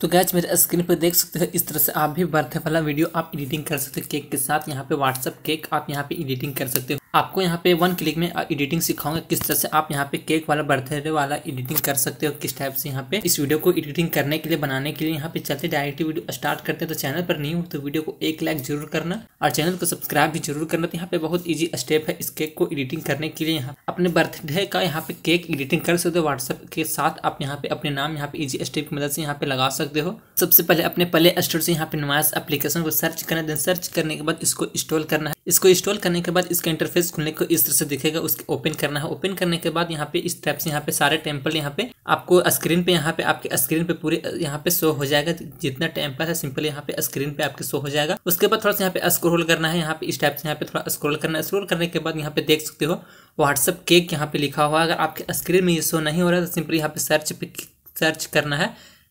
तो गाइस मेरे स्क्रीन पर देख सकते हो, इस तरह से आप भी बर्थडे वाला वीडियो आप एडिटिंग कर सकते हो केक के साथ। यहाँ पे व्हाट्सअप केक आप यहाँ पे एडिटिंग कर सकते हो। आपको यहाँ पे 1 क्लिक में एडिटिंग सिखाऊंगा किस तरह से आप यहाँ पे केक वाला बर्थडे वाला एडिटिंग कर सकते हो, किस टाइप से यहाँ पे इस वीडियो को एडिटिंग करने के लिए बनाने के लिए। यहाँ पे चलते डायरेक्ट वीडियो स्टार्ट करते हैं। तो चैनल पर नहीं हो तो वीडियो को 1 लाइक जरूर करना और चैनल को सब्सक्राइब भी जरूर करना। तो यहाँ पे बहुत ईजी स्टेप है इस केक को एडिटिंग करने के लिए। यहाँ अपने बर्थडे का यहाँ पे केक एडिटिंग कर सकते हो। व्हाट्सअप के साथ आप यहाँ पे अपने नाम यहाँ पे ईजी स्टेप की मदद से यहाँ पे लगा सकते हो। सबसे पहले अपने प्ले स्टोर से यहाँ पे नॉइस एप्लीकेशन को सर्च करना है। देन सर्च करने के बाद इसको इंस्टॉल करना है। इसको इंस्टॉल करने के बाद इसका इंटरफेस खुलने को इस तरह से दिखेगा, उसके ओपन करना है। ओपन करने के बाद यहाँ पे इस टाइप से यहाँ पे सारे टेम्पल यहाँ पे आपको स्क्रीन पे यहाँ पे आपके स्क्रीन पे पूरे यहाँ पे शो हो जाएगा। जितना टेम्पल है सिंपल यहाँ पे स्क्रीन पे आपके शो हो जाएगा। उसके बाद थोड़ा सा यहाँ पे स्क्रॉल करना है। यहाँ पे इस टाइप से यहाँ पे थोड़ा स्क्रॉल करना है। स्क्रॉल करने के बाद यहाँ पे देख सकते हो व्हाट्सअप केक यहाँ पे लिखा हुआ है। अगर आपके स्क्रीन में ये शो नहीं हो रहा है तो सिंपल यहाँ पे सर्च करना है।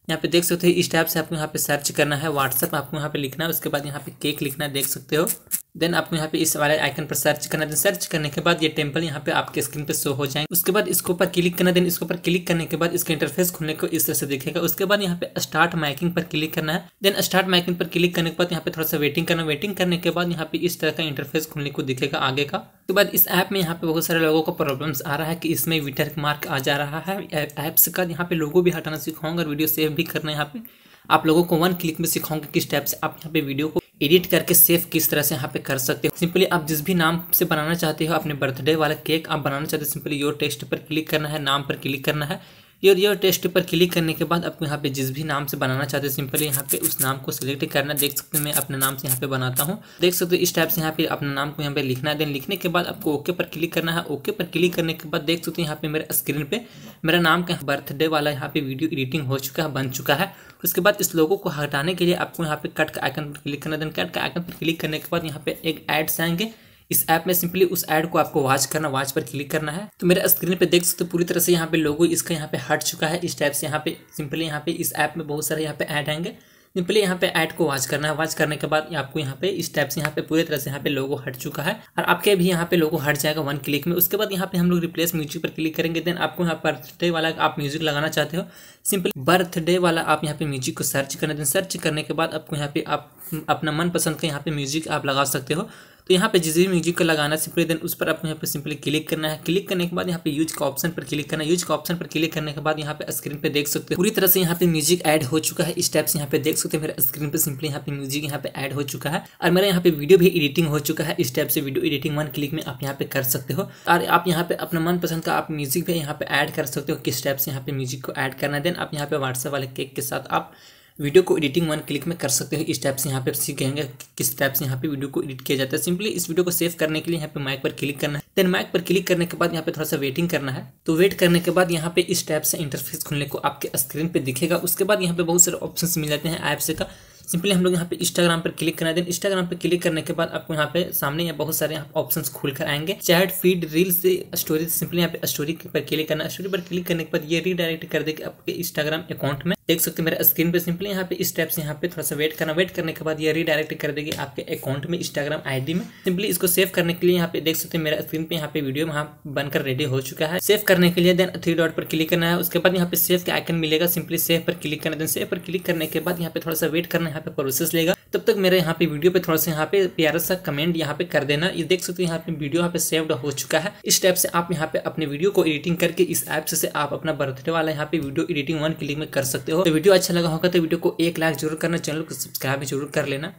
यहाँ पे देख सकते हो इस टाइप से आपको यहाँ पे सर्च करना है। व्हाट्सएप आपको यहाँ पे लिखना है, उसके बाद यहाँ पे केक लिखना है, देख सकते हो। देन आपको यहाँ पे इस वाले आइकन पर सर्च करना है। सर्च करने के बाद ये टेम्पल यहाँ पे आपके स्क्रीन पे शो हो जाएंगे। उसके बाद इसके ऊपर क्लिक करना है। देन इसके ऊपर क्लिक करने के बाद इसका इंटरफेस खुलने को इस तरह से दिखेगा। उसके बाद यहाँ पे स्टार्ट माइकिंग पर क्लिक करना है। देन स्टार्ट माइकिंग पर क्लिक करने के बाद यहाँ पे थोड़ा सा वेटिंग करना। वेटिंग करने के बाद यहाँ पे इस तरह का इंटरफेस खुलने को दिखेगा आगे का। उसके बाद इस ऐप में यहाँ पे बहुत सारे लोगों को प्रॉब्लम्स आ रहा है कि इसमें विटर्क मार्क आ जा रहा है ऐप्स का। यहाँ पे लोगों भी हटाना सिखाऊंगा और वीडियो सेव भी करना है। यहाँ पे आप लोगों को 1 क्लिक में सिखाऊंगा किस टाइप से आप यहाँ पे वीडियो को एडिट करके सेव किस तरह से यहाँ पे कर सकते हो। सिंपली आप जिस भी नाम से बनाना चाहते हो अपने बर्थडे वाला केक आप बनाना चाहते हो, सिंपली योर टेक्स्ट पर क्लिक करना है, नाम पर क्लिक करना है। योर टेक्स्ट पर क्लिक करने के बाद आपको यहाँ पे जिस भी नाम से बनाना चाहते हो सिंपली यहाँ पे उस नाम को सिलेक्ट करना। देख सकते हो मैं अपने नाम से यहाँ पे बनाता हूँ। देख सकते हो इस टाइप से यहाँ पे अपना नाम को यहाँ पे लिखना है। देन लिखने के बाद आपको ओके पर क्लिक करना है। ओके पर क्लिक करने के बाद देख सकते हो यहाँ पे मेरे स्क्रीन पे मेरा नाम का बर्थडे वाला यहाँ पे वीडियो एडिटिंग हो चुका है, बन चुका है। उसके बाद इस लोगो को हटाने के लिए आपको यहाँ पे कट का आइकन पर क्लिक करना। देन कट का आइकन पर क्लिक करने के बाद यहाँ पे एक एड्स आएंगे। इस ऐप में सिंपली उस ऐड को आपको वॉच करना, वॉच पर क्लिक करना है। तो मेरे स्क्रीन पे देख सकते हो पूरी तरह से यहाँ पे लोगो इसका यहाँ पे हट चुका है। इस टाइप से यहाँ पे सिंपली यहाँ पे इस ऐप में बहुत सारे यहाँ पे ऐड आएंगे। सिंपली यहाँ पे ऐड को वॉच करना है। वॉच करने के बाद आपको यहाँ पे इस टाइप से यहाँ पे पूरी तरह से यहाँ पे लोगो हट चुका है और आपके भी यहाँ पे लोगो हट जाएगा 1 क्लिक में। उसके बाद यहाँ पे हम लोग रिप्लेस म्यूजिक पर क्लिक करेंगे। देन आपको यहाँ पर बर्थडे वाला आप म्यूजिक लगाना चाहते हो सिंपली बर्थडे वाला आप यहाँ पे म्यूजिक को सर्च करना। देन सर्च करने के बाद आपको यहाँ पे आप अपना मनपसंद का यहाँ पे म्यूजिक आप लगा सकते हो। तो यहाँ पे जिस भी म्यूजिक को लगाना है सिंपली देन उस पर आपको यहाँ पे सिंपली क्लिक करना है। क्लिक करने के बाद यहाँ पे यूज का ऑप्शन पर क्लिक करना है। यूज का ऑप्शन पर क्लिक करने के बाद यहाँ पे स्क्रीन पे देख सकते हो पूरी तरह से यहाँ पे म्यूजिक ऐड हो चुका है। इस टाइप से यहाँ पे देख सकते हो मेरे स्क्रीन पे सिंपली यहाँ पे म्यूजिक यहाँ पे ऐड हो चुका है और मेरा यहाँ पे वीडियो भी एडिटिंग हो चुका है। इस टाइप से वीडियो एडिटिंग 1 क्लिक में आप यहाँ पे कर सकते हो और आप यहाँ पे अपना मनपसंद का आप म्यूजिक भी यहाँ पे ऐड कर सकते हो, किस टाइप से यहाँ पे म्यूजिक को ऐड करना है। देन आप यहाँ पे व्हाट्सएप वाले केक के साथ आप वीडियो को एडिटिंग 1 क्लिक में कर सकते हो। इस टाइप से यहाँ पे सीखेंगे किस टाइप से यहाँ पे वीडियो को एडिट किया जाता है। सिंपली इस वीडियो को सेव करने के लिए यहाँ पे माइक पर क्लिक करना है। देन माइक पर क्लिक करने के बाद यहाँ पे थोड़ा सा वेटिंग करना है। तो वेट करने के बाद यहाँ पे इस टाइप से इंटरफेस खुलने को आपके स्क्रीन पे दिखेगा। उसके बाद यहाँ पे बहुत सारे ऑप्शन मिल जाते हैं ऐप्स का। सिंपली हम लोग यहाँ पे इंस्टाग्राम पर क्लिक करना है। देन इंस्टाग्राम पर क्लिक करने के बाद आपको यहाँ पे सामने या बहुत सारे ऑप्शंस खुल कर आएंगे, चैट फीड रील से स्टोरी। सिंपली यहाँ पे स्टोरी पर क्लिक करना है। स्टोरी पर क्लिक करने के बाद ये रीडायरेक्ट कर देगा आपके इंस्टाग्राम अकाउंट में। देख सकते हो मेरे स्क्रीन पे सिंपली यहाँ पे इस टाइप से यहाँ पे थोड़ा सा वेट करना। वेट करने के बाद ये रीडायरेक्ट कर देगी आपके अकाउंट में इंस्टाग्राम आईडी में। सिंपली इसको सेव करने के लिए यहाँ पे देख सकते हो मेरा स्क्रीन पे यहाँ पे वीडियो वहाँ बनकर रेडी हो चुका है। सेव करने के लिए देन 3 डॉट पर क्लिक करना है। उसके बाद यहाँ पे सेव का आइकन मिलेगा, सिंपली सेव पर क्लिक करना है। देन सेव पर क्लिक करने के बाद यहाँ पे थोड़ा सा वेट करना है, यहाँ पे प्रोसेस लेगा। तब तक मेरे यहाँ पे वीडियो पे थोड़ा सा यहाँ पे प्यारा सा कमेंट यहाँ पे कर देना। ये देख सकते हो यहाँ पे वीडियो यहाँ पे सेव्ड हो चुका है। इस टाइप से आप यहाँ पे अपने वीडियो को एडिटिंग करके इस ऐप से आप अपना बर्थडे वाला यहाँ पे वीडियो एडिटिंग 1 क्लिक में कर सकते हो। तो वीडियो अच्छा लगा होगा तो वीडियो को 1 लाइक जरूर करना, चैनल को सब्सक्राइब जरूर कर लेना।